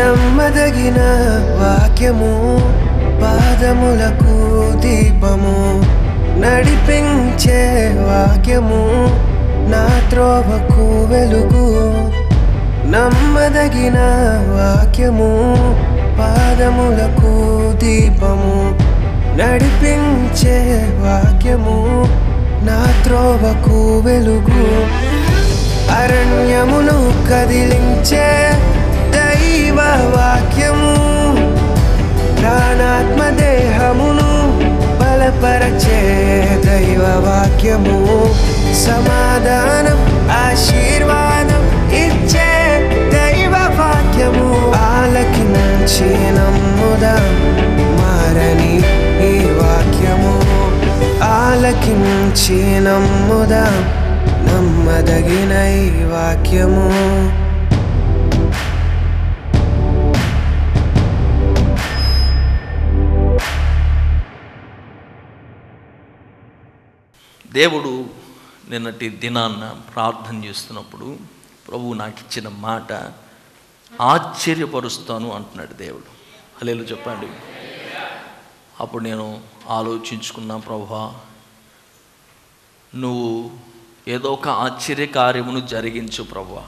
నమ్మదగిన వాక్యము పాదములకు దీపము నడిపించే వాక్యము నా త్రోవకు వెలుగు నమ్మదగిన వాక్యము పాదములకు దీపము నడిపించే వాక్యము నా త్రోవకు వెలుగు అరణ్యమును కదిలించే దైవ వాక్యము ప్రాణాత్మ దేహమును బలపరచే దైవ వాక్యము సమాధానం ఆశీర్వాదం ఇచ్చే దైవ వాక్యము ఆలకించి నమ్ముదాం మారని ఈ వాక్యము ఆలకించి నమ్ముదాం నమ్మదగిన ఈ వాక్యము దేవుడు నిన్నటి దినాన్న ప్రార్థన చేస్తున్నప్పుడు ప్రభువు నాకు ఇచ్చిన మాట ఆశ్చర్యపరుస్తాను అంటున్నాడు దేవుడు. హల్లెలూయా చెప్పండి. అప్పుడు నేను ఆలోచించుకున్నా, ప్రభువా నువ్వు ఏదో ఒక ఆశ్చర్య కార్యమును జరిగించు ప్రభువా.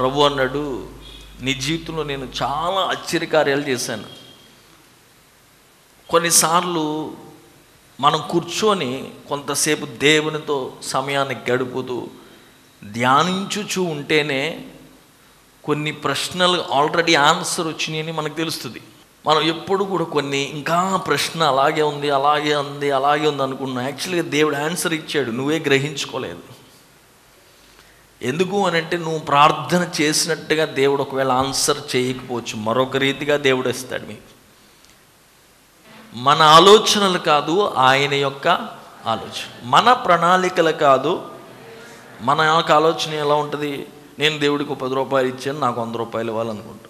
ప్రభు అన్నాడు, నీ జీవితంలో నేను చాలా ఆశ్చర్య కార్యాలు చేశాను. కొన్నిసార్లు మనం కూర్చొని కొంతసేపు దేవునితో సమయాన్ని గడుపుతూ ధ్యానించుచూ ఉంటేనే కొన్ని ప్రశ్నలు ఆల్రెడీ ఆన్సర్ వచ్చినాయని మనకు తెలుస్తుంది. మనం ఎప్పుడు కూడా కొన్ని ఇంకా ప్రశ్న అలాగే ఉంది అనుకున్నాం. యాక్చువల్గా దేవుడు ఆన్సర్ ఇచ్చాడు, నువ్వే గ్రహించుకోలేదు. ఎందుకు అని అంటే నువ్వు ప్రార్థన చేసినట్టుగా దేవుడు ఒకవేళ ఆన్సర్ చేయకపోవచ్చు, మరొక రీతిగా దేవుడు ఇస్తాడు. మీకు మన ఆలోచనలు కాదు ఆయన యొక్క ఆలోచన, మన ప్రణాళికలు కాదు మన యొక్క ఆలోచన. ఎలా ఉంటుంది? నేను దేవుడికి 10 రూపాయలు ఇచ్చాను, నాకు 100 రూపాయలు ఇవ్వాలనుకుంటా.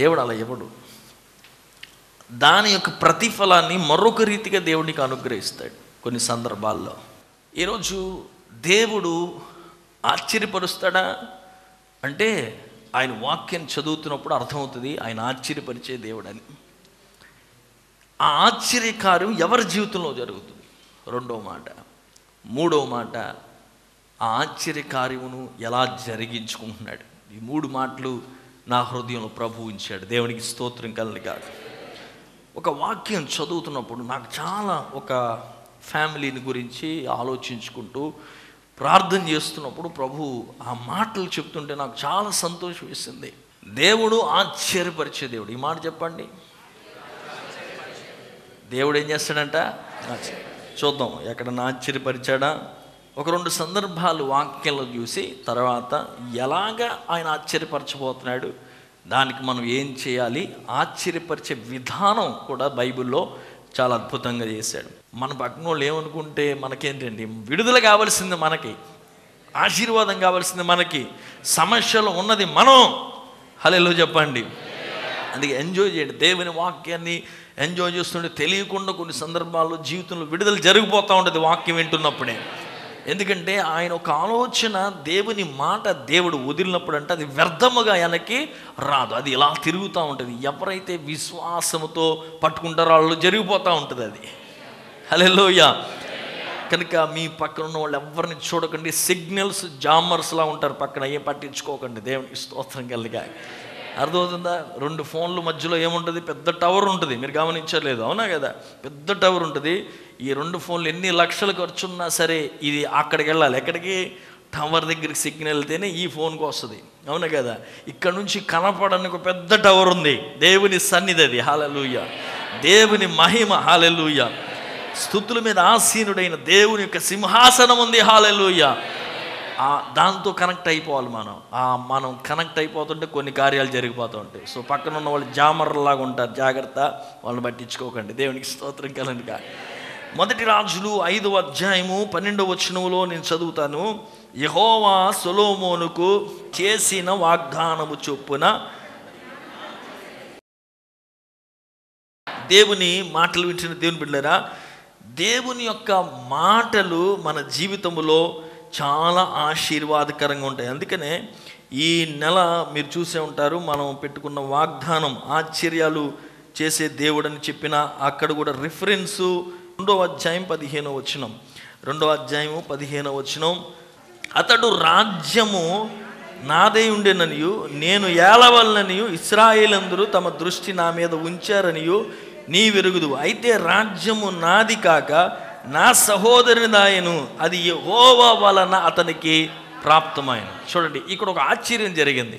దేవుడు అలా ఇవ్వడు. దాని యొక్క ప్రతిఫలాన్ని మరొక రీతిగా దేవుడికి అనుగ్రహిస్తాడు కొన్ని సందర్భాల్లో. ఈరోజు దేవుడు ఆశ్చర్యపరుస్తాడా అంటే ఆయన వాక్యం చదువుతున్నప్పుడు అర్థమవుతుంది ఆయన ఆశ్చర్యపరిచే దేవుడని. ఆ ఆశ్చర్యకార్యం ఎవరి జీవితంలో జరుగుతుంది? రెండో మాట. మూడో మాట, ఆ ఆశ్చర్యకార్యమును ఎలా జరిగించుకుంటున్నాడు. ఈ 3 మాటలు నా హృదయంలో ప్రభువు ఉంచాడు. దేవునికి స్తోత్రం కలగాలి కాదు. ఒక వాక్యం చదువుతున్నప్పుడు నాకు చాలా ఒక ఫ్యామిలీని గురించి ఆలోచించుకుంటూ ప్రార్థన చేస్తున్నప్పుడు ప్రభువు ఆ మాటలు చెప్తుంటే నాకు చాలా సంతోషం వేసింది. దేవుడు ఆశ్చర్యపరిచే దేవుడు. ఈ మాట చెప్పండి, దేవుడు ఏం చేస్తాడంట? చూద్దాం, ఎక్కడన్నా ఆశ్చర్యపరిచాడా? 1-2 సందర్భాలు వాక్యంలో చూసి తర్వాత ఎలాగ ఆయన ఆశ్చర్యపరచబోతున్నాడు, దానికి మనం ఏం చేయాలి, ఆశ్చర్యపరిచే విధానం కూడా బైబిల్లో చాలా అద్భుతంగా చేశాడు. మన పక్కన వాళ్ళు ఏమనుకుంటే మనకేంటండి, విడుదల కావాల్సింది మనకి, ఆశీర్వాదం కావాల్సింది మనకి, సమస్యలు ఉన్నది మనం. హల్లెలూయా చెప్పండి. అందుకే ఎంజాయ్ చేయండి దేవుని వాక్యాన్ని. ఎంజాయ్ చేస్తుంటే తెలియకుండా కొన్ని సందర్భాల్లో జీవితంలో విడుదల జరిగిపోతూ ఉంటుంది వాక్యం వింటున్నప్పుడే. ఎందుకంటే ఆయన ఒక ఆలోచన, దేవుని మాట దేవుడు వదిలినప్పుడు అంటే అది వ్యర్థముగా ఆయనకి రాదు, అది ఇలా తిరుగుతూ ఉంటుంది. ఎవరైతే విశ్వాసముతో పట్టుకుంటారో వాళ్ళు జరిగిపోతూ ఉంటుంది అది. హల్లెలూయా. కనుక మీ పక్కన ఉన్న వాళ్ళు ఎవరిని చూడకండి, సిగ్నల్స్ జామర్స్లా ఉంటారు పక్కన, ఏం పట్టించుకోకండి. దేవునికి స్తోత్రం కలుగా. అర్థమవుతుందా? 2 ఫోన్ల మధ్యలో ఏముంటుంది? పెద్ద టవర్ ఉంటుంది. మీరు గమనించలేదు అవునా కదా? పెద్ద టవర్ ఉంటుంది. ఈ 2 ఫోన్లు ఎన్ని లక్షలు ఖర్చున్నా సరే ఇది అక్కడికి వెళ్ళాలి. ఎక్కడికి? టవర్ దగ్గరికి సిగ్నల్ వెళ్తేనే ఈ ఫోన్కి వస్తుంది, అవును కదా? ఇక్కడ నుంచి కనపడని ఒక పెద్ద టవర్ ఉంది, దేవుని సన్నిధి అది. హల్లెలూయా, దేవుని మహిమ. హల్లెలూయా, స్తుతుల మీద ఆసీనుడైన దేవుని యొక్క సింహాసనం ఉంది. హల్లెలూయా, దాంతో కనెక్ట్ అయిపోవాలి మనం. మనం కనెక్ట్ అయిపోతుంటే కొన్ని కార్యాలు జరిగిపోతూ ఉంటాయి. సో పక్కన ఉన్న వాళ్ళు జామర్లాగా ఉంటారు, జాగ్రత్త, వాళ్ళని పట్టించుకోకండి. దేవునికి స్తోత్రం కలనుక. 1 రాజులు 5వ అధ్యాయము 12వ వచనములో నేను చదువుతాను. యెహోవా సొలొమోనుకు చేసిన వాగ్దానము చొప్పున దేవుని మాటలు వింటున్న దేవుని బిడ్డలారా, దేవుని యొక్క మాటలు మన జీవితంలో చాలా ఆశీర్వాదకరంగా ఉంటాయి. అందుకనే ఈ నెల మీరు చూసే ఉంటారు, మనం పెట్టుకున్న వాగ్దానం ఆశ్చర్యాలు చేసే దేవుడు అని చెప్పిన అక్కడ కూడా రిఫరెన్సు 2వ అధ్యాయం 15వ వచనం. 2వ అధ్యాయము 15వ వచనం, అతడు రాజ్యము నాదై ఉండేననియు నేను ఏలవలననియు ఇశ్రాయేలందరూ తమ దృష్టి నా మీద ఉంచారనియు నీ వెరుగుదు. అయితే రాజ్యము నాది కాక నా సహోదరుని దాయను, అది యెహోవా వలన అతనికి ప్రాప్తమైన. చూడండి, ఇక్కడ ఒక ఆశ్చర్యం జరిగింది.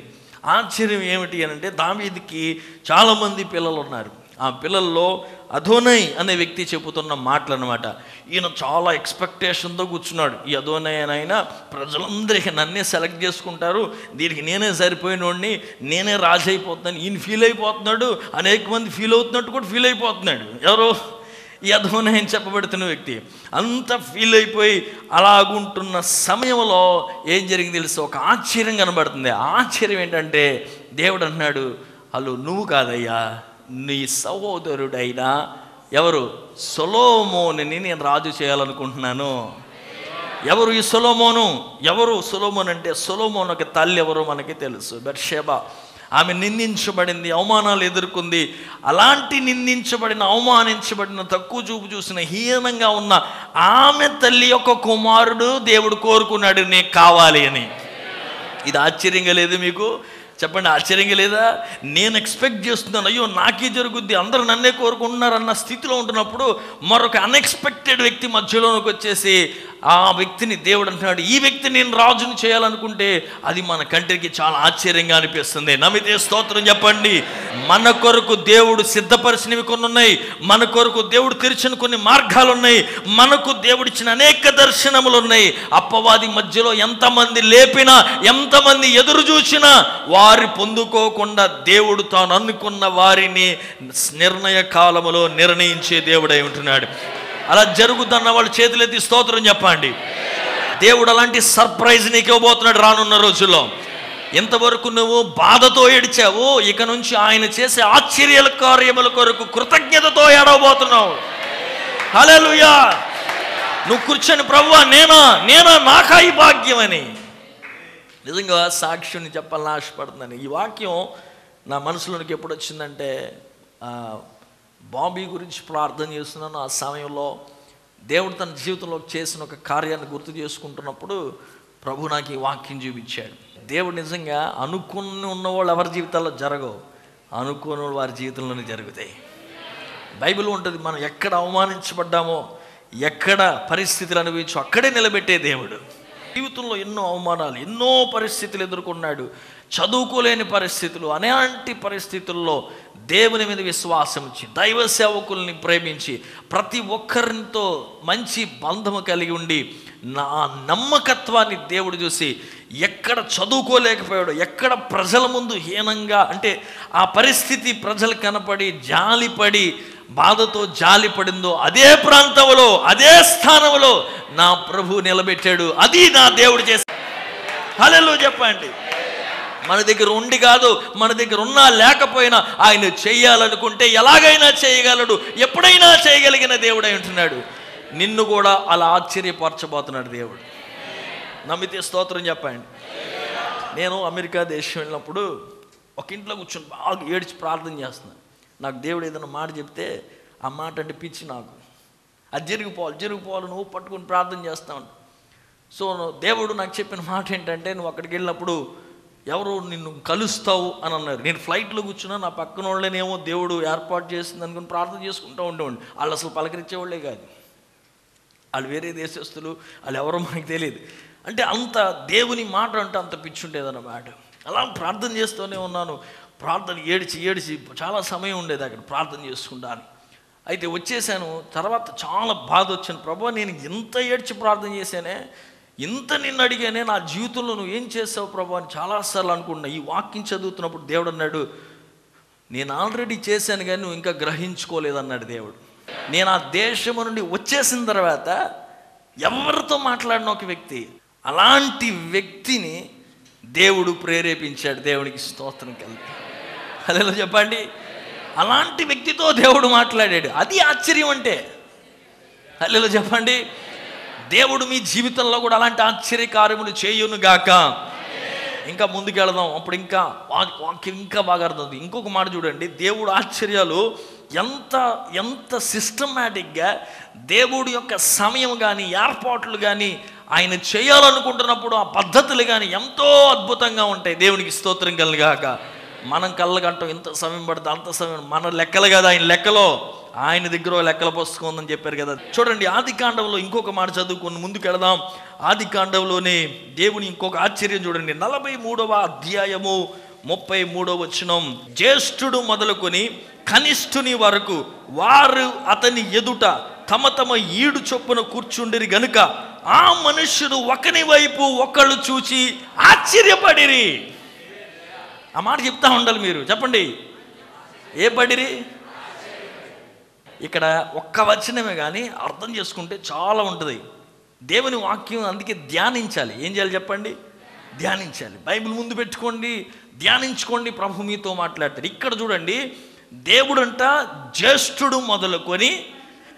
ఆశ్చర్యం ఏమిటి అని అంటే, దావీదుకి చాలామంది పిల్లలు ఉన్నారు. ఆ పిల్లల్లో అధోనై అనే వ్యక్తి చెబుతున్న మాటలు అనమాట. ఈయన చాలా ఎక్స్పెక్టేషన్తో కూర్చున్నాడు. ఈ అధోనై అనైనా ప్రజలందరికీ నన్నే సెలెక్ట్ చేసుకుంటారు, దీనికి నేనే సరిపోయినోడిని, నేనే రాజు అయిపోతున్నాను. ఈయన ఫీల్ అయిపోతున్నాడు, అనేక మంది ఫీల్ అవుతున్నట్టు కూడా ఫీల్ అయిపోతున్నాడు. ఎవరో ఈ అధోనై అని చెప్పబడుతున్న వ్యక్తి అంత ఫీల్ అయిపోయి అలాగుంటున్న సమయంలో ఏం జరిగింది తెలుసు, ఒక ఆశ్చర్యం కనబడుతుంది. ఆశ్చర్యం ఏంటంటే, దేవుడు అన్నాడు, హలో, నువ్వు కాదయ్యా, నీ సహోదరుడైన ఎవరు సొలొమోనుని నేను రాజు చేయాలనుకుంటున్నాను. ఎవరు ఈ సొలొమోను? ఎవరు సొలొమోను అంటే, సొలొమోను ఒక తల్లి ఎవరు మనకి తెలుసు, బెర్షెబా. ఆమె నిందించబడింది, అవమానాలు ఎదుర్కొంది. అలాంటి నిందించబడిన, అవమానించబడిన, తక్కువ చూపు చూసిన, హీనంగా ఉన్న ఆమె తల్లి యొక్క కుమారుడు దేవుడు కోరుకున్నాడు నీకు కావాలి అని. ఇది ఆశ్చర్యంగా లేదు మీకు? చెప్పండి, ఆశ్చర్యంగా లేదా? నేను ఎక్స్పెక్ట్ చేస్తున్నాను, అయ్యో నాకే జరుగుద్ది, అందరూ నన్నే కోరుకుంటున్నారన్న స్థితిలో ఉంటున్నప్పుడు మరొక అన్ఎక్స్పెక్టెడ్ వ్యక్తి మధ్యలోకి వచ్చేసి ఆ వ్యక్తిని దేవుడు అంటున్నాడు, ఈ వ్యక్తిని నేను రాజును చేయాలనుకుంటే అది మన కంటికి చాలా ఆశ్చర్యంగా అనిపిస్తుంది. నమ్మితే స్తోత్రం చెప్పండి. మన కొరకు దేవుడు సిద్ధపరిచినవి కొన్ని ఉన్నాయి, మన కొరకు దేవుడు తెరిచిన కొన్ని మార్గాలు ఉన్నాయి, మనకు దేవుడిచ్చిన అనేక దర్శనములు ఉన్నాయి. అపవాది మధ్యలో ఎంతమంది లేపినా, ఎంతమంది ఎదురు చూసినా వారు పొందుకోకుండా దేవుడు తాను అనుకున్న వారిని నిర్ణయ కాలములో నిర్ణయించే దేవుడై ఉంటున్నాడు. అలా జరుగుతున్న వాళ్ళు చేతులెత్తి స్తోత్రం చెప్పండి. దేవుడు అలాంటి సర్ప్రైజ్ నీకు ఇవ్వబోతున్నాడు రానున్న రోజుల్లో. ఇంతవరకు నువ్వు బాధతో ఏడిచావు, ఇక నుంచి ఆయన చేసే ఆశ్చర్యాల కార్యముల కొరకు కృతజ్ఞతతో ఏడవబోతున్నావు. హల్లెలూయా. నువ్వు కూర్చొని, ప్రభువా నేనా నాకా ఈ భాగ్యం అని నిజంగా సాక్ష్యాన్ని చెప్పాలని ఆశపడుతున్నాను. ఈ వాక్యం నా మనసులోనికి ఎప్పుడు వచ్చిందంటే, బాంబీ గురించి ప్రార్థన చేస్తున్నాను. ఆ సమయంలో దేవుడు తన జీవితంలో చేసిన ఒక కార్యాన్ని గుర్తు చేసుకుంటున్నప్పుడు ప్రభు నాకు ఈ వాక్యం చూపించాడు. దేవుడు నిజంగా అనుకుని ఉన్నవాళ్ళు ఎవరి జీవితాల్లో జరగవు, అనుకున్న వారి జీవితంలోనే జరుగుతాయి. బైబిల్ ఉంటుంది, మనం ఎక్కడ అవమానించబడ్డామో, ఎక్కడ పరిస్థితులు అనుభవించో అక్కడే నిలబెట్టే దేవుడు. జీవితంలో ఎన్నో అవమానాలు, ఎన్నో పరిస్థితులు ఎదుర్కొన్నాడు. చదువుకోలేని పరిస్థితులు, అనేక పరిస్థితుల్లో దేవుని మీద విశ్వాసం ఇచ్చి, దైవ సేవకుల్ని ప్రేమించి, ప్రతి ఒక్కరితో మంచి బంధము కలిగి ఉండి, నా నమ్మకత్వాన్ని దేవుడు చూసి, ఎక్కడ చదువుకోలేకపోయాడు, ఎక్కడ ప్రజల ముందు హీనంగా, అంటే ఆ పరిస్థితి ప్రజలు కనపడి జాలిపడి, బాధతో జాలిపడిందో అదే ప్రాంతంలో, అదే స్థానంలో నా ప్రభు నిలబెట్టాడు. అది నా దేవుడు చేశాడు. హల్లెలూయా చెప్పండి. మన దగ్గర ఉండి కాదు, మన దగ్గర ఉన్నా లేకపోయినా ఆయన చేయాలనుకుంటే ఎలాగైనా చేయగలడు, ఎప్పుడైనా చేయగలిగిన దేవుడై ఉంటున్నాడు. నిన్ను కూడా అలా ఆశ్చర్యపరచబోతున్నాడు దేవుడు. నమ్మితే స్తోత్రం చెప్పండి. నేను అమెరికా దేశం వెళ్ళినప్పుడు ఒక ఇంట్లో కూర్చొని బాగా ఏడ్చి ప్రార్థన చేస్తున్నాను. నాకు దేవుడు ఏదైనా మాట చెప్తే ఆ మాట అంటే పిచ్చి నాకు, అది జరిగిపోవాలి జరిగిపోవాలి నువ్వు పట్టుకుని ప్రార్థన చేస్తా ఉంటా. సో దేవుడు నాకు చెప్పిన మాట ఏంటంటే, నువ్వు అక్కడికి వెళ్ళినప్పుడు ఎవరు నిన్ను కలుస్తావు అని అన్నారు. నేను ఫ్లైట్లో కూర్చున్నా, నా పక్కన వాళ్ళనేమో దేవుడు ఏర్పాటు చేసింది అనుకుని ప్రార్థన చేసుకుంటూ ఉండేవాడిని. వాళ్ళు అసలు పలకరించేవాళ్ళే కాదు, వాళ్ళు వేరే దేశస్తులు, వాళ్ళు ఎవరో మనకు తెలియదు. అంటే అంత దేవుని మాట అంటే అంత పిచ్చుండేదన్నమాట. అలా ప్రార్థన చేస్తూనే ఉన్నాను. ప్రార్థన ఏడిచి చాలా సమయం ఉండేది అక్కడ ప్రార్థన చేసుకుంటాను. అయితే వచ్చేసాను, తర్వాత చాలా బాధ వచ్చింది. ప్రభువా, నేను ఇంత ఏడ్చి ప్రార్థన చేశానే, ఇంత నిన్ను అడిగానే, నా జీవితంలో నువ్వు ఏం చేసావు ప్రభువా అని చాలాసార్లు అనుకున్నా. ఈ వాక్యం చదువుతున్నప్పుడు దేవుడు అన్నాడు, నేను ఆల్రెడీ చేశాను కానీ నువ్వు ఇంకా గ్రహించుకోలేదన్నాడు దేవుడు. నేను ఆ దేశం నుండి వచ్చేసిన తర్వాత ఎవరితో మాట్లాడిన ఒక వ్యక్తి, అలాంటి వ్యక్తిని దేవుడు ప్రేరేపించాడు. దేవుడికి స్తోత్రం కలుగుతుంది. హల్లెలూయా చెప్పండి. అలాంటి వ్యక్తితో దేవుడు మాట్లాడాడు, అది ఆశ్చర్యం అంటే. హల్లెలూయా చెప్పండి. దేవుడు మీ జీవితంలో కూడా అలాంటి ఆశ్చర్య కార్యములు చేయును గాక. ఇంకా ముందుకు వెళదాం. అప్పుడు ఇంకా వాక్యం ఇంకా బాగా అర్థమవుతుంది. ఇంకొక మాట చూడండి, దేవుడు ఆశ్చర్యాలు ఎంత సిస్టమాటిక్గా దేవుడి యొక్క సమయం కానీ ఏర్పాట్లు కానీ ఆయన చేయాలనుకుంటున్నప్పుడు ఆ పద్ధతులు కానీ ఎంతో అద్భుతంగా ఉంటాయి. దేవునికి స్తోత్రం కలుగాక. మనం కళ్ళకంటాం ఇంత సమయం పడితే అంత సమయం, మన లెక్కలు కదా ఆయన లెక్కలో, ఆయన దగ్గర లెక్కల పుస్తకం ఉందని చెప్పారు కదా. చూడండి ఆది కాండంలో ఇంకొక మాట చదువుకొని ముందుకు వెళదాం. ఆది కాండంలోనే దేవుని ఇంకొక ఆశ్చర్యం చూడండి. 43:33 జ్యేష్ఠుడు మొదలుకొని కనిష్ఠుని వరకు వారు అతని ఎదుట తమ తమ ఈడు చొప్పున కూర్చుండిరి గనుక ఆ మనుష్యుడు ఒకని వైపు ఒకళ్ళు చూచి ఆశ్చర్యపడిరి. ఆ మాట చెప్తా ఉండాలి మీరు, చెప్పండి ఏ పడిరి. ఇక్కడ ఒక్క వచనమే కానీ అర్థం చేసుకుంటే చాలా ఉంటుంది దేవుని వాక్యం. అందుకే ధ్యానించాలి. ఏం చేయాలి చెప్పండి? ధ్యానించాలి. బైబిల్ ముందు పెట్టుకోండి, ధ్యానించుకోండి, ప్రభు మీతో మాట్లాడతాడు. ఇక్కడ చూడండి, దేవుడంట జ్యేష్ఠుడు మొదలుకొని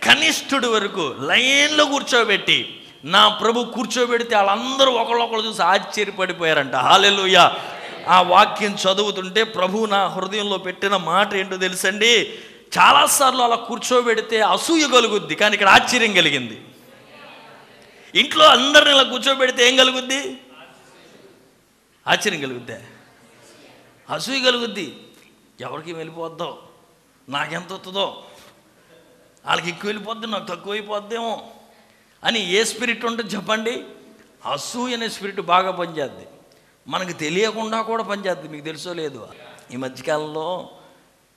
కనిష్ఠుడు వరకు లైన్లో కూర్చోబెట్టి, నా ప్రభు కూర్చోబెడితే వాళ్ళందరూ ఒకళ్ళొకళ్ళు చూసి ఆశ్చర్యపడిపోయారంట. హల్లెలూయా. ఆ వాక్యం చదువుతుంటే ప్రభు నా హృదయంలో పెట్టిన మాట ఏంటో తెలుసండి, చాలాసార్లు అలా కూర్చోబెడితే అసూయ కలుగుద్ది, కానీ ఇక్కడ ఆశ్చర్యం కలిగింది. ఇంట్లో అందరిని ఇలా కూర్చోబెడితే ఏం కలుగుద్ది? ఆశ్చర్యం కలుగుద్ది, అసూయ కలుగుద్ది. ఎవరికి వెళ్ళిపోద్దో, నాకెంత వస్తుందో, వాళ్ళకి ఎక్కువ వెళ్ళిపోద్ది, నాకు తక్కువ అయిపోద్దేమో అని ఏ స్పిరిట్ ఉంటుంది చెప్పండి? అసూయ అనే స్పిరిట్ బాగా పనిచేద్ది, మనకు తెలియకుండా కూడా పనిచేద్ది. మీకు తెలుసో లేదు, ఈ మధ్యకాలంలో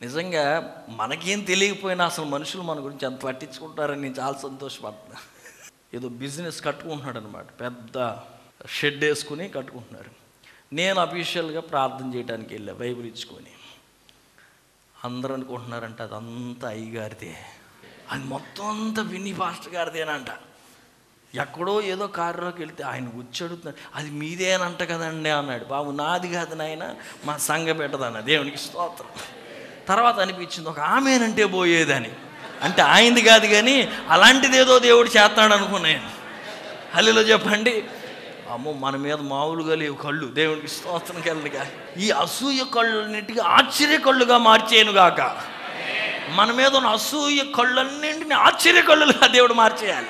నిజంగా మనకేం తెలియకపోయినా అసలు మనుషులు మన గురించి ఎంత పట్టించుకుంటారని నేను చాలా సంతోషపడుతున్నా. ఏదో బిజినెస్ కట్టుకుంటున్నాడు అనమాట, పెద్ద షెడ్ వేసుకుని కట్టుకుంటున్నాడు. నేను అఫీషియల్గా ప్రార్థన చేయడానికి వెళ్ళా బైబిల్ ఇచ్చుకొని. అందరూ అనుకుంటున్నారంట అదంతా అయ్యగారిదే, అది మొత్తం అంతా విని పాస్టర్ గారిదేనంట. ఎక్కడో ఏదో కారులోకి వెళ్తే ఆయన గుచ్చడుతున్నాడు, అది మీదేనంట కదండి అన్నాడు. బాబు నాది కాదు నాయన, మా సంఘ పెట్టదన్న. దేవునికి స్తోత్రం. తర్వాత అనిపించింది ఒక ఆమెనంటే పోయేదని, అంటే ఆయనది కాదు కానీ అలాంటిది ఏదో దేవుడు చేస్తాడు అనుకున్నాను. హల్లెలూయా చెప్పండి. అమ్మో, మన మీద మామూలుగా లేవు కళ్ళు. దేవునికి స్తోత్రం కలుగుగా. ఈ అసూయ కళ్ళన్నిటికీ ఆశ్చర్య కళ్ళుగా మార్చేయను గాక. మన మీద ఉన్న అసూయ కళ్ళన్నింటినీ ఆశ్చర్య కళ్ళుగా దేవుడు మార్చేయాలి.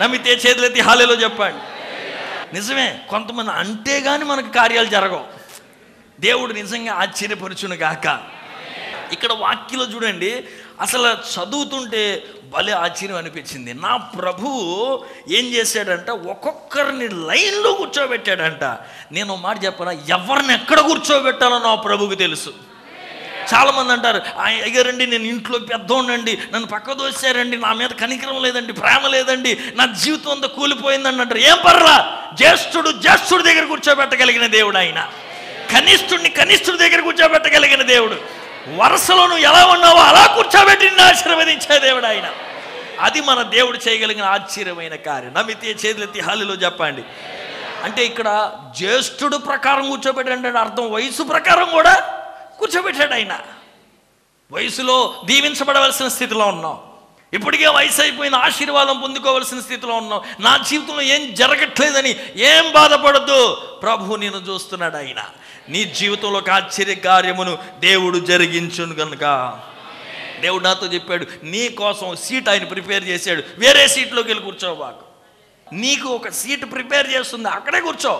నమ్మితే చేతులెత్తి హల్లెలూయా చెప్పండి. నిజమే, కొంతమంది అంటే కానీ మనకు కార్యాలు జరగవు. దేవుడు నిజంగా ఆశ్చర్యపరచును గాక. ఇక్కడ వాక్యలో చూడండి, అసలు చదువుతుంటే భలే ఆశ్చర్యం అనిపించింది. నా ప్రభువు ఏం చేశాడంట, ఒక్కొక్కరిని లైన్లో కూర్చోబెట్టాడంట. నేను ఒక మాట చెప్పనా, ఎవరిని ఎక్కడ కూర్చోబెట్టాలో నా ప్రభువుకి తెలుసు. చాలామంది అంటారు, అయ్యారండి నేను ఇంట్లో పెద్దోండండి, నన్ను పక్క దోశారండి, నా మీద కనికరం లేదండి, ప్రేమ లేదండి, నా జీవితం అంతా కూలిపోయిందండి అంటారు. ఏం పర్లా, జ్యేష్ఠుడు దగ్గర కూర్చోబెట్టగలిగిన దేవుడు ఆయన, కనిష్ఠుడిని కనిష్ఠుడి దగ్గర కూర్చోబెట్టగలిగిన దేవుడు, వరుసలో నువ్వు ఎలా ఉన్నావో అలా కూర్చోబెట్టి నిన్ను ఆశీర్వదించే దేవుడు ఆయన. అది మన దేవుడు చేయగలిగిన ఆశ్చర్యమైన కార్యం. నమ్మితే చేతులెత్తి హల్లెలూయా చెప్పండి. అంటే ఇక్కడ జ్యేష్ఠుడు ప్రకారం కూర్చోబెట్టాడు అంటే అర్థం వయసు ప్రకారం కూడా కూర్చోబెట్టాడు ఆయన. వయసులో దీవించబడవలసిన స్థితిలో ఉన్నావు, ఇప్పటికే వయసు అయిపోయిన ఆశీర్వాదం పొందుకోవలసిన స్థితిలో ఉన్నావు, నా జీవితంలో ఏం జరగట్లేదని ఏం బాధపడద్దు, ప్రభు నేను చూస్తున్నాడు ఆయన. నీ జీవితంలో ఒక ఆశ్చర్య కార్యమును దేవుడు జరిగించును కనుక. దేవుడు నాతో చెప్పాడు, నీ కోసం సీట్ ఆయన ప్రిపేర్ చేశాడు, వేరే సీట్లోకి వెళ్ళి కూర్చోవాకు. నీకు ఒక సీట్ ప్రిపేర్ చేస్తుంది, అక్కడే కూర్చో,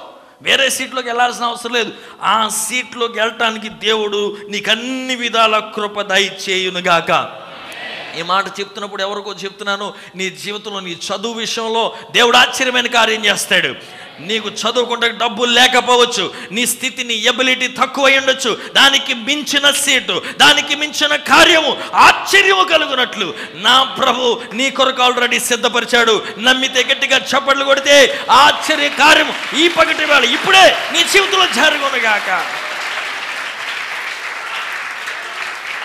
వేరే సీట్లోకి వెళ్ళాల్సిన అవసరం లేదు. ఆ సీట్లోకి వెళ్ళటానికి దేవుడు నీకు అన్ని విధాల కృప దయచేయునుగాక. ఈ మాట చెప్తున్నప్పుడు ఎవరికో చెప్తున్నాను, నీ జీవితంలో నీ చదువు విషయంలో దేవుడు ఆశ్చర్యమైన కార్యం చేస్తాడు. నీకు చదువుకుంటే డబ్బులు లేకపోవచ్చు, నీ స్థితి నీ ఎబిలిటీ తక్కువ ఉండొచ్చు, దానికి మించిన సీటు దానికి మించిన కార్యము ఆశ్చర్యము కలుగునట్లు నా ప్రభు నీ కొరకు ఆల్రెడీ సిద్ధపరిచాడు. నమ్మితే గట్టిగా చప్పట్లు కొడితే ఆశ్చర్య కార్యము ఈ పగటి వేళ ఇప్పుడే నీ జీవితంలో జరుగునుగాక.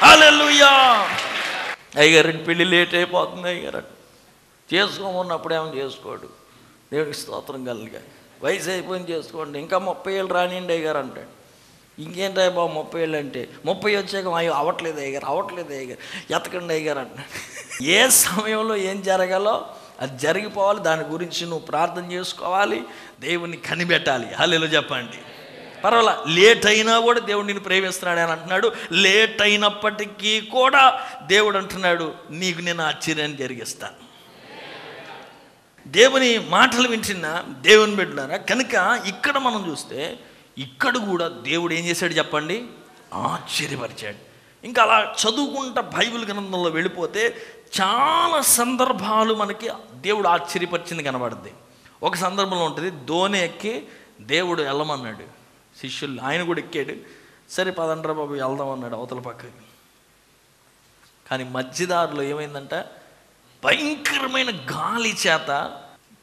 హల్లెలూయా. అయ్యగారండి పెళ్ళి లేట్ అయిపోతుంది, అయ్యగారండి చేసుకోమన్నప్పుడు ఏమో చేసుకోడు, దేవుడికి స్తోత్రం కలుగుగా. వయసు అయిపోయింది చేసుకోండి, ఇంకా 30 ఏళ్ళు రానిండి అయ్యారు అంటాడు. ఇంకేంటి అయ్య బాబు 30 ఏళ్ళు అంటే, 30 వచ్చాక అయ్యో అవ్వట్లేదు అయ్యారు, అవ్వట్లేదు అయ్యారు, ఎతకండి అయ్యారు అంటాడు. ఏ సమయంలో ఏం జరగాలో అది జరిగిపోవాలి, దాని గురించి నువ్వు ప్రార్థన చేసుకోవాలి, దేవుని కనిపెట్టాలి. హల్లెలూయా చెప్పండి. పర్వాలా లేట్ అయినా కూడా దేవుడు నిన్ను ప్రేమిస్తున్నాడు అని అంటున్నాడు. లేట్ అయినప్పటికీ కూడా దేవుడు అంటున్నాడు నీకు నేను ఆశ్చర్యాన్ని జరిగిస్తాను. దేవుని మాటలు వింటున్న దేవుని బిడ్డలారా, కనుక ఇక్కడ మనం చూస్తే ఇక్కడ కూడా దేవుడు ఏం చేశాడు చెప్పండి, ఆశ్చర్యపరిచాడు. ఇంకా అలా చదువుకుంటా బైబిల్ గ్రంథంలో వెళ్ళిపోతే చాలా సందర్భాలు మనకి దేవుడు ఆశ్చర్యపరిచింది కనబడుద్ది. ఒక సందర్భంలో ఉంటుంది, దోణి ఎక్కి దేవుడు వెళ్ళమన్నాడు శిష్యులు, ఆయన కూడా ఎక్కాడు. సరే పదండ్రా బాబు వెళ్దాం అన్నాడు అవతల పక్కకి. కానీ మధ్యదారులో ఏమైందంట, భయంకరమైన గాలి చేత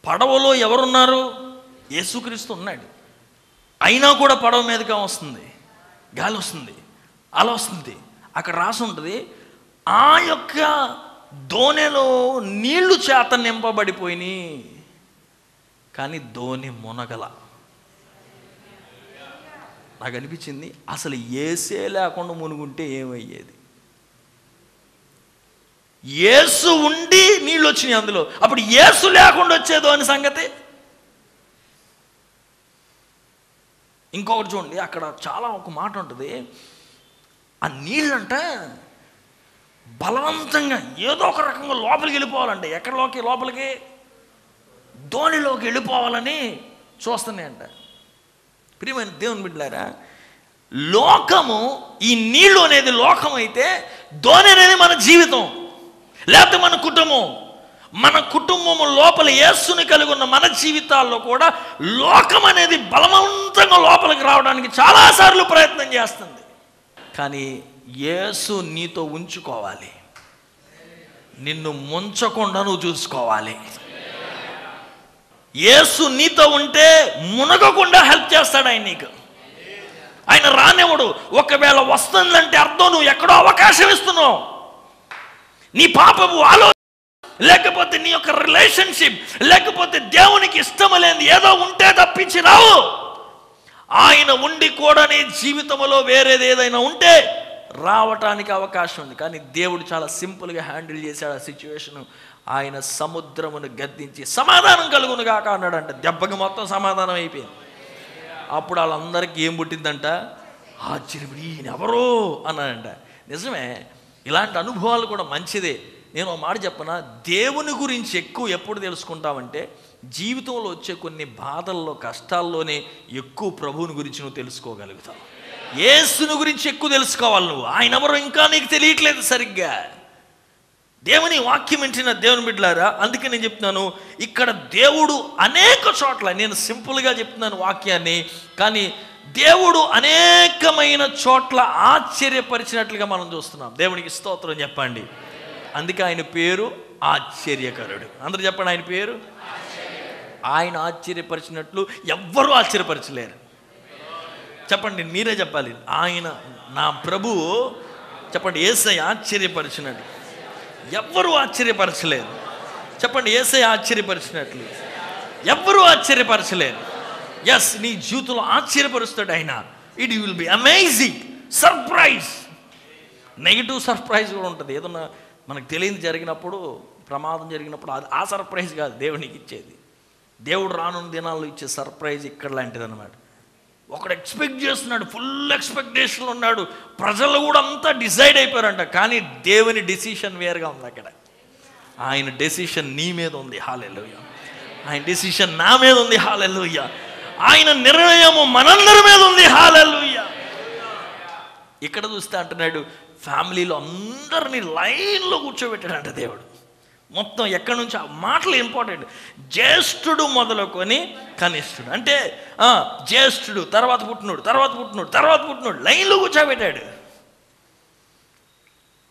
పడవలో ఎవరున్నారు, యేసుక్రీస్తు ఉన్నాడు, అయినా కూడా పడవ మీదగా వస్తుంది గాలి, వస్తుంది అలా వస్తుంది. అక్కడ రాసి ఉంటుంది, ఆ యొక్క దోణిలో నీళ్లు చేత నింపబడిపోయినాయి కానీ దోణి మునగల. నాకు అనిపించింది అసలు యేసే లేకుండా మునుగుంటే ఏమయ్యేది, యేసు ఉండి నీళ్ళు వచ్చినాయి అందులో, అప్పుడు యేసు లేకుండా వచ్చేదో అని సంగతి. ఇంకొకటి చూడండి, అక్కడ చాలా ఒక మాట ఉంటుంది, ఆ నీళ్ళంట బలవంతంగా ఏదో ఒక రకంగా లోపలికి వెళ్ళిపోవాలంట, ఎక్కడలోకి లోపలికి దోణిలోకి వెళ్ళిపోవాలని చూస్తున్నాయంట. ప్రియమైన దేవుని బిడ్డలారా, లోకము ఈ నీళ్ళు అనేది లోకం అయితే దోణి అనేది మన జీవితం, లేకపోతే మన కుటుంబం. మన కుటుంబము లోపల యేసుని కలిగి ఉన్న మన జీవితాల్లో కూడా లోకం అనేది బలవంతంగా లోపలికి రావడానికి చాలాసార్లు ప్రయత్నం చేస్తుంది. కానీ యేసు నీతో ఉంచుకోవాలి, నిన్ను ముంచకుండా నువ్వు చూసుకోవాలి. యేసు నీతో ఉంటే మునగకుండా హెల్ప్ చేస్తాడు ఆయన నీకు. ఆయన రానివ్వడు. ఒకవేళ వస్తుందంటే అర్థం నువ్వు ఎక్కడో అవకాశం ఇస్తున్నావు, నీ పాపపు ఆలోచన, లేకపోతే నీ యొక్క రిలేషన్షిప్, లేకపోతే దేవునికి ఇష్టం లేని ఏదో ఉంటే తప్పించి రావు. ఆయన ఉండి కూడా నీ జీవితంలో వేరేది ఏదైనా ఉంటే రావటానికి అవకాశం ఉంది. కానీ దేవుడు చాలా సింపుల్గా హ్యాండిల్ చేశాడు ఆ సిచ్యువేషను. ఆయన సముద్రమును గద్దించి సమాధానం కలుగును గాక అన్నాడంట. దెబ్బకి మొత్తం సమాధానం అయిపోయింది. అప్పుడు వాళ్ళందరికీ ఏం పుట్టిందంట, ఆశ్చర్యపడి ఈయన ఎవరో అన్నాడంట. నిజమే, ఇలాంటి అనుభవాలు కూడా మంచిదే. నేను ఒక మాట చెప్పనా, దేవుని గురించి ఎక్కువ ఎప్పుడు తెలుసుకుంటామంటే జీవితంలో వచ్చే కొన్ని బాధల్లో కష్టాల్లోనే ఎక్కువ ప్రభువుని గురించి నువ్వు తెలుసుకోగలుగుతావు. యేసుని గురించి ఎక్కువ తెలుసుకోవాలి నువ్వు, ఆయన ఎవరో ఇంకా నీకు తెలియట్లేదు సరిగ్గా. దేవుని వాక్యం వింటున్న దేవుని బిడ్డలారా, అందుకే నేను చెప్తున్నాను, ఇక్కడ దేవుడు అనేక చోట్ల, నేను సింపుల్గా చెప్తున్నాను వాక్యాన్ని, కానీ దేవుడు అనేకమైన చోట్ల ఆశ్చర్యపరిచినట్లుగా మనం చూస్తున్నాం. దేవునికి స్తోత్రం చెప్పండి. అందుకే ఆయన పేరు ఆశ్చర్యకరుడు. అందరూ చెప్పండి ఆయన పేరు. ఆయన ఆశ్చర్యపరిచినట్లు ఎవ్వరూ ఆశ్చర్యపరచలేరు. చెప్పండి, మీరే చెప్పాలి. ఆయన నా ప్రభువు, చెప్పండి, యేసయ్య ఆశ్చర్యపరిచినట్లు ఎవ్వరూ ఆశ్చర్యపరచలేరు. చెప్పండి, యేసయ్య ఆశ్చర్యపరిచినట్లు ఎవ్వరూ ఆశ్చర్యపరచలేరు. ఎస్, నీ జీవితంలో ఆశ్చర్యపరుస్తాడు ఆయన. It will be amazing surprise. Negative surprise కూడా ఉంటుంది, ఏదన్నా మనకు తెలియదు జరిగినప్పుడు, ప్రమాదం జరిగినప్పుడు. అది ఆ సర్ప్రైజ్ కాదు దేవునికి ఇచ్చేది. దేవుడు రానున్న దినాల్లో ఇచ్చే సర్ప్రైజ్ ఇక్కడ లాంటిది అనమాట. ఒకడు ఎక్స్పెక్ట్ చేస్తున్నాడు, ఫుల్ ఎక్స్పెక్టేషన్లో ఉన్నాడు, ప్రజలు కూడా అంతా డిసైడ్ అయిపోయారంట. కానీ దేవుని డెసిషన్ వేరుగా ఉంది. అక్కడ ఆయన డెసిషన్ నీ మీద ఉంది. హల్లెలూయా. ఆయన డెసిషన్ నా మీద ఉంది. హల్లెలూయా. ఆయన నిర్ణయము మనందరి మీద ఉంది. హల్లెలూయా. ఇక్కడ చూస్తే అంటున్నాడు ఫ్యామిలీలో అందరినీ లైన్లో కూర్చోబెట్టాడంట దేవుడు. మొత్తం ఎక్కడి నుంచి ఆ మాటలు ఇంపార్టెంట్. జ్యేష్ఠుడు మొదలుకొని కనిష్ఠుడు అంటే జ్యేష్ఠుడు తర్వాత పుట్టినోడు తర్వాత పుట్టినోడు తర్వాత పుట్టినోడు లైన్లో కూర్చోబెట్టాడు.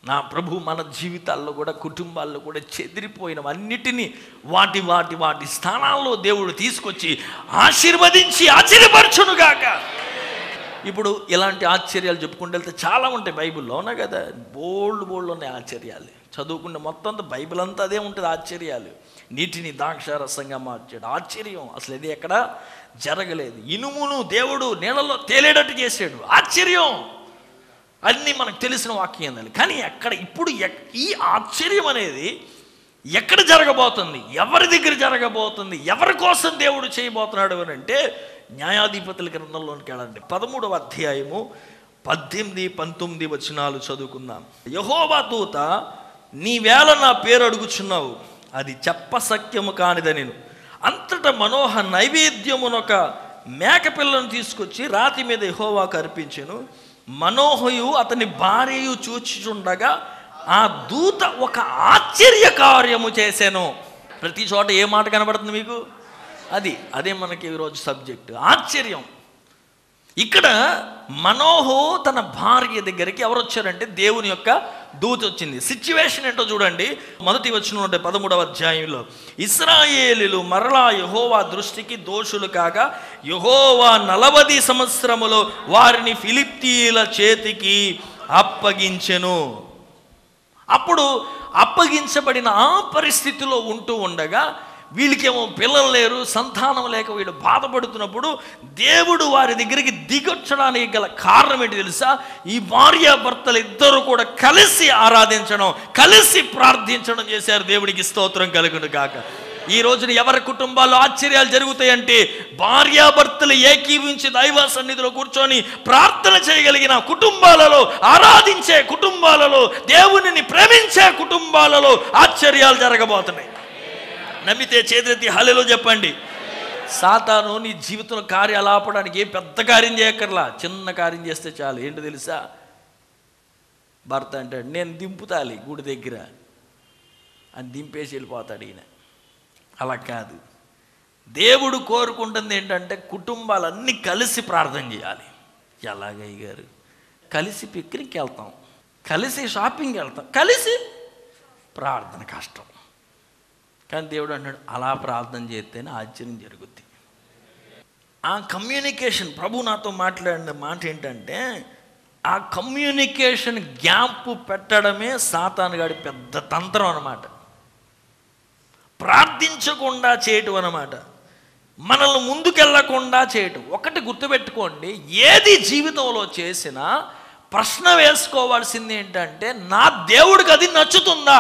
నా ప్రభు మన జీవితాల్లో కూడా కుటుంబాల్లో కూడా చెదిరిపోయినవన్నిటినీ వాటి వాటి వాటి స్థానాల్లో దేవుడు తీసుకొచ్చి ఆశీర్వదించి ఆశ్చర్యపరచునుగాక. ఇప్పుడు ఇలాంటి ఆశ్చర్యాలు చెప్పుకుంటూ వెళ్తే చాలా ఉంటాయి బైబిల్లో, అవునా కదా? బోల్డ్ ఉన్నాయి ఆశ్చర్యాలు. చదువుకుంటే మొత్తం అంతా బైబిల్ అంతా అదే ఉంటుంది. ఆశ్చర్యాలు, నీటిని ద్రాక్షారసంగా మార్చాడు. ఆశ్చర్యం అసలు ఇది ఎక్కడ జరగలేదు. ఇనుమును దేవుడు నీళ్ళలో తేలేటట్టు చేసాడు. ఆశ్చర్యం అన్నీ మనకు తెలిసిన వాక్యాలు. కానీ ఎక్కడ ఇప్పుడు ఈ ఆశ్చర్యం అనేది ఎక్కడ జరగబోతుంది, ఎవరి దగ్గర జరగబోతుంది, ఎవరి కోసం దేవుడు చేయబోతున్నాడు అని అంటే న్యాయాధిపతుల గ్రంథంలోనికి వెళ్ళండి. 13వ అధ్యాయము 18-19 వచనాలు చదువుకుందాం. యెహోవా దూత, నీవేళ నా పేరు అడుగుచున్నావు, అది చెప్ప సత్యము కానిదనెను. అంతటా మనోహ నైవేద్యమునొక మేకపిల్లను తీసుకొచ్చి రాతి మీద యెహోవాకు అర్పించెను. మనోహయు అతని భార్యయు చూచుచుండగా ఆ దూత ఒక ఆశ్చర్య కార్యము చేశాను. ప్రతి చోట ఏ మాట కనబడుతుంది మీకు? అదే మనకి ఈరోజు సబ్జెక్ట్, ఆశ్చర్యం. ఇక్కడ మనోహో తన భార్య దగ్గరికి ఎవరు వచ్చారంటే దేవుని యొక్క దూత వచ్చింది. సిచ్యువేషన్ ఏంటో చూడండి. మొదటి వచనం అంటే 13వ అధ్యాయంలో, ఇశ్రాయేలీలు మరలా యెహోవా దృష్టికి దోషులు కాగా యెహోవా 40 సంవత్సరములో వారిని ఫిలిష్తీయుల చేతికి అప్పగించెను. అప్పుడు అప్పగించబడిన ఆ పరిస్థితిలో ఉంటూ ఉండగా వీళ్ళకేమో పిల్లలు లేరు, సంతానం లేక వీళ్ళు బాధపడుతున్నప్పుడు దేవుడు వారి దగ్గరికి దిగొచ్చడానికి గల కారణం ఏంటి తెలుసా? ఈ భార్యాభర్తలు ఇద్దరు కూడా కలిసి ఆరాధించడం, కలిసి ప్రార్థించడం చేశారు. దేవుడికి స్తోత్రం కలుగును గాక. ఈ రోజున ఎవరి కుటుంబాల్లో ఆశ్చర్యాలు జరుగుతాయంటే భార్యాభర్తలు ఏకీవించి దైవ సన్నిధిలో కూర్చొని ప్రార్థన చేయగలిగిన కుటుంబాలలో, ఆరాధించే కుటుంబాలలో, దేవునిని ప్రేమించే కుటుంబాలలో ఆశ్చర్యాలు జరగబోతున్నాయి. నమ్మితే చేతులెత్తి హల్లెలూయా చెప్పండి. సాతాను నీ జీవితంలో కార్యాలు ఆపడానికి పెద్ద కార్యం చేయక్కర్లా, చిన్న కార్యం చేస్తే చాలు. ఏంటో తెలుసా? భర్త అంటాడు, నేను దింపుతాలి గుడి దగ్గర అని దింపేసి వెళ్ళిపోతాడు ఈయన. అలా కాదు, దేవుడు కోరుకుంటుంది ఏంటంటే కుటుంబాలన్నీ కలిసి ప్రార్థన చేయాలి. ఎలాగయ్య గారు? కలిసి పిక్నిక్కి వెళ్తాం, కలిసి షాపింగ్కి వెళ్తాం, కలిసి ప్రార్థన కష్టం. కానీ దేవుడు అంటున్నాడు అలా ప్రార్థన చేస్తేనే ఆశ్చర్యం జరుగుద్ది. ఆ కమ్యూనికేషన్, ప్రభు నాతో మాట్లాడిన మాట ఏంటంటే ఆ కమ్యూనికేషన్ గ్యాప్ పెట్టడమే సాతానుగాడి పెద్ద తంత్రం అన్నమాట. ప్రార్థించకుండా చేయటం అన్నమాట, మనల్ని ముందుకెళ్ళకుండా చేయటం. ఒకటి గుర్తుపెట్టుకోండి, ఏది జీవితంలో చేసినా ప్రశ్న వేసుకోవాల్సింది ఏంటంటే నా దేవుడికి అది నచ్చుతుందా?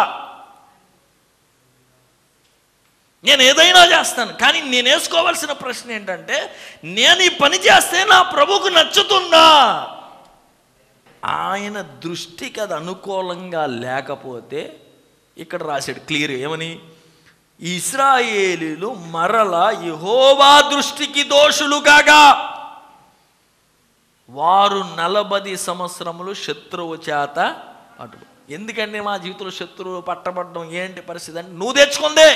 నేను ఏదైనా చేస్తాను కానీ నేను వేసుకోవాల్సిన ప్రశ్న ఏంటంటే నేను ఈ పని చేస్తే నా ప్రభువుకు నచ్చుతుందా? ఆయన దృష్టికి అది అనుకూలంగా లేకపోతే ఇక్కడ రాశాడు క్లియర్ ఏమని, ఇశ్రాయేలీలు మరలా యెహోవా దృష్టికి దోషులు కాగా వారు 40 సంవత్సరములు శత్రువు చేత అటు. ఎందుకంటే మా జీవితంలో శత్రువు పట్టబడడం ఏంటి పరిస్థితి అంటే నువ్వు తెచ్చుకుందే.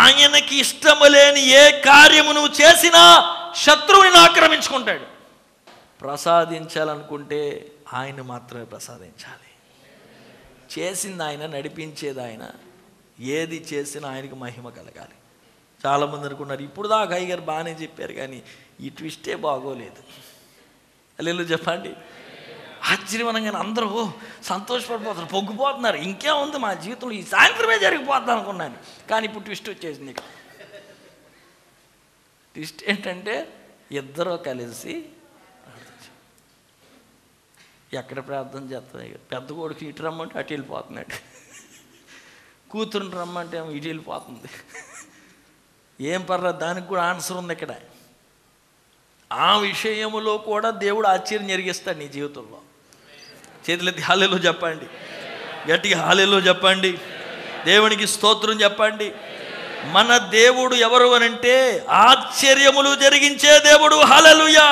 ఆయనకి ఇష్టము లేని ఏ కార్యము నువ్వు చేసినా శత్రువుని ఆక్రమించుకుంటాడు. ప్రసాదించాలనుకుంటే ఆయన మాత్రమే ప్రసాదించాలి. చేసింది ఆయన, నడిపించేది ఆయన, ఏది చేసినా ఆయనకి మహిమ కలగాలి. చాలామంది అనుకున్నారు ఇప్పుడు దాకా అయ్యగారు బాగానే చెప్పారు కానీ ఈ ట్విస్టే బాగోలేదు. లేదు చెప్పండి. ఆశ్చర్యవనంగానే అందరూ సంతోషపడిపోతారు, పొగ్గిపోతున్నారు. ఇంకేముంది మా జీవితంలో ఈ సాయంత్రమే జరిగిపోద్దాం అనుకున్నాను కానీ ఇప్పుడు ట్విస్ట్ వచ్చేసింది. ఇక్కడ ట్విస్ట్ ఏంటంటే ఇద్దరూ కలిసి ఎక్కడ ప్రార్థన చేస్తున్నాయి. పెద్ద కొడుకు ఇటు రమ్మంటే అటు వెళ్ళిపోతున్నాడు, కూతురుని రమ్మంటే ఇటు వెళ్ళిపోతుంది. ఏం పర్లేదు, దానికి కూడా ఆన్సర్ ఉంది. ఇక్కడ ఆ విషయంలో కూడా దేవుడు ఆశ్చర్యం జరిగిస్తాడు నీ జీవితంలో. చేతులెత్తి హల్లెలూయా చెప్పండి, గట్టిగా హల్లెలూయా చెప్పండి, దేవునికి స్తోత్రం చెప్పండి. మన దేవుడు ఎవరు అనంటే ఆశ్చర్యములు జరిగించే దేవుడు. హల్లెలూయా.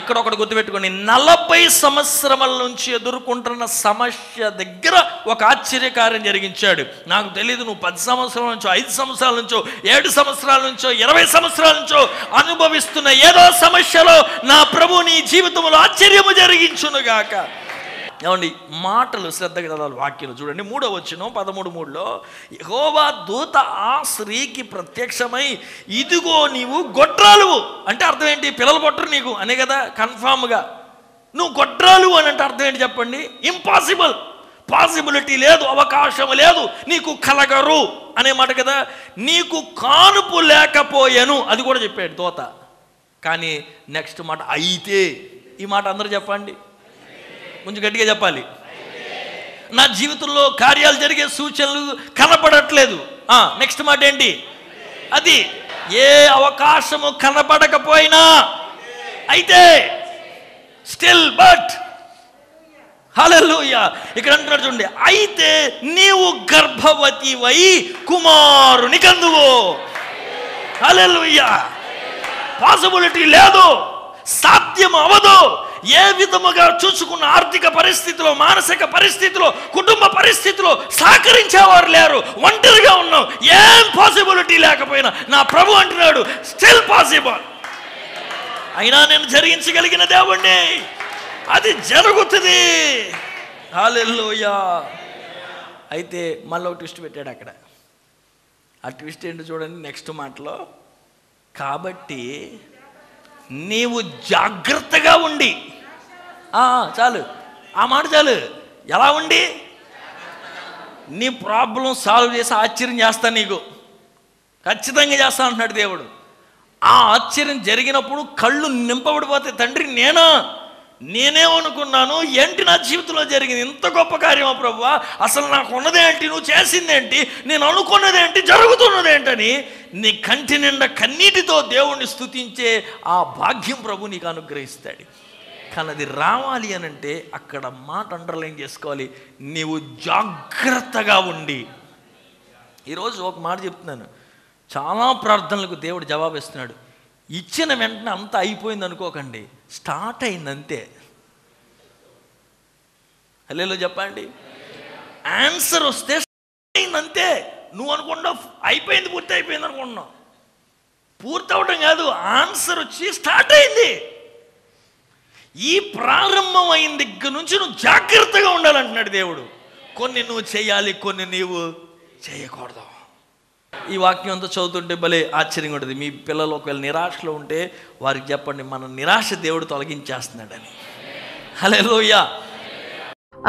ఇక్కడ ఒకటి గుర్తుపెట్టుకోండి, 40 సంవత్సరముల నుంచి ఎదుర్కొంటున్న సమస్య దగ్గర ఒక ఆశ్చర్యకార్యం జరిగించాడు. నాకు తెలియదు నువ్వు 10 సంవత్సరాల నుంచో 5 సంవత్సరాల నుంచో 7 సంవత్సరాల నుంచో 20 సంవత్సరాల నుంచో అనుభవిస్తున్న ఏదో సమస్యలో నా ప్రభు నీ జీవితంలో ఆశ్చర్యము జరిగించునుగాక. ఏమండి మాటలు శ్రద్ధగా చదవాలి. వాక్యం చూడండి, 3:13-3లో యెహోవా దూత ఆ స్త్రీకి ప్రత్యక్షమై ఇదిగో నీవు గొడ్రాలువు అంటే అర్థం ఏంటి? పిల్లలు పొట్టరు నీకు అనే కదా కన్ఫామ్గా. నువ్వు గొడ్రాలువు అని అంటే అర్థం ఏంటి చెప్పండి? ఇంపాసిబుల్, పాసిబిలిటీ లేదు, అవకాశం లేదు, నీకు కలగరు అనే మాట కదా. నీకు కానుపు లేకపోయాను అది కూడా చెప్పాడు దూత. కానీ నెక్స్ట్ మాట అయితే, ఈ మాట అందరూ చెప్పండి, కొంచెం గట్టిగా చెప్పాలి. నా జీవితంలో కార్యాలు జరిగే సూచనలు కనపడట్లేదు. నెక్స్ట్ మాట ఏంటి? అది ఏ అవకాశము కనపడకపోయినా అయితే, స్టిల్ బట్ హల్లెలూయా. ఇక్కడ అంటున్నాడు చూడండి, అయితే నీవు గర్భవతివై కుమారుని కందువు. హల్లెలూయా. పాసిబిలిటీ లేదు, సాధ్యం అవదు. ఏ విధముగా చూసుకున్న ఆర్థిక పరిస్థితిలో, మానసిక పరిస్థితిలో, కుటుంబ పరిస్థితిలో సహకరించేవారు లేరు, ఒంటరిగా ఉన్నాం, ఏం పాసిబిలిటీ లేకపోయినా నా ప్రభు అంటున్నాడు స్టిల్ పాసిబుల్. అయినా నేను జరిగించగలిగిన దేవుణ్ణి, అది జరుగుతుంది. హల్లెలూయా. అయితే మళ్ళీ ఒక ట్విస్ట్ పెట్టాడు అక్కడ. ఆ ట్విస్ట్ ఏంటో చూడండి నెక్స్ట్ మాటలో, కాబట్టి నీవు జాగ్రత్తగా ఉండి. చాలు ఆ మాట చాలు. ఎలా ఉండి? నీ ప్రాబ్లం సాల్వ్ చేసి ఆశ్చర్యం చేస్తాను, నీకు ఖచ్చితంగా చేస్తాను అంటున్నాడు దేవుడు. ఆ ఆశ్చర్యం జరిగినప్పుడు కళ్ళు నింపబడిపోతే, తండ్రి నేనే అనుకున్నాను ఏంటి నా జీవితంలో జరిగింది? ఇంత గొప్ప కార్యమా ప్రభువా? అసలు నాకు ఉన్నదేంటి? నువ్వు చేసిందేంటి? నేను అనుకున్నదేంటి? జరుగుతున్నదేంటని నీ కంటి నిండా కన్నీటితో దేవుణ్ణి స్తుతించే ఆ భాగ్యం ప్రభు నీకు అనుగ్రహిస్తాడు. కానీ అది రావాలి అని అంటే అక్కడ మాట అండర్లైన్ చేసుకోవాలి, నీవు జాగ్రత్తగా ఉండి. ఈరోజు ఒక మాట చెప్తున్నాను, చాలా ప్రార్థనలకు దేవుడు జవాబు ఇస్తున్నాడు. ఇచ్చిన వెంటనే అంతా అయిపోయింది అనుకోకండి, స్టార్ట్ అయిందంతే. హల్లెలూయా చెప్పండి. ఆన్సర్ వస్తే అయిందంతే. నువ్వు అనుకున్నావు అయిపోయింది, పూర్తి అయిపోయింది అనుకున్నావు. పూర్తి అవడం కాదు, ఆన్సర్ వచ్చి స్టార్ట్ అయింది. ఈ ప్రారంభం అయిన దగ్గర నుంచి నువ్వు జాగ్రత్తగా ఉండాలంటున్నాడు దేవుడు. కొన్ని నువ్వు చేయాలి, కొన్ని నీవు చేయకూడదు. ఈ వాక్యం అంతా చదువుతుంటే భలే ఆశ్చర్యంగా ఉంటుంది. మీ పిల్లలు ఒకవేళ నిరాశలో ఉంటే వారికి చెప్పండి, మన నిరాశ దేవుడు తొలగించేస్తున్నాడని. Hallelujah.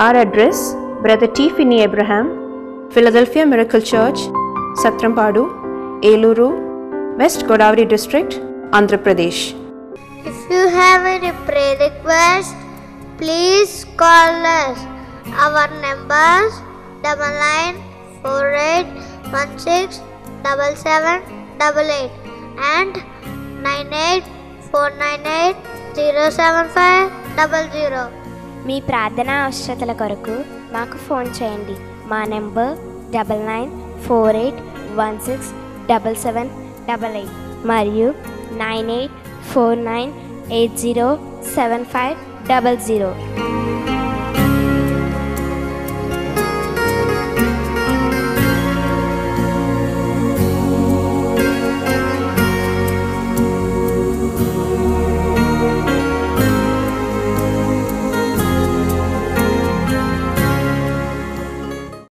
Our address brother T Finny Abraham, Philadelphia miracle church, Satrampadu, Eluru, west Godavari district, Andhra Pradesh. If you have any prayer request, please call us. Our numbers 9948167788 and 9849807500. మీ ప్రార్థనా అవసరతల కొరకు మాకు ఫోన్ చేయండి. మా నెంబర్ 9948167788 మరియు 9849807500.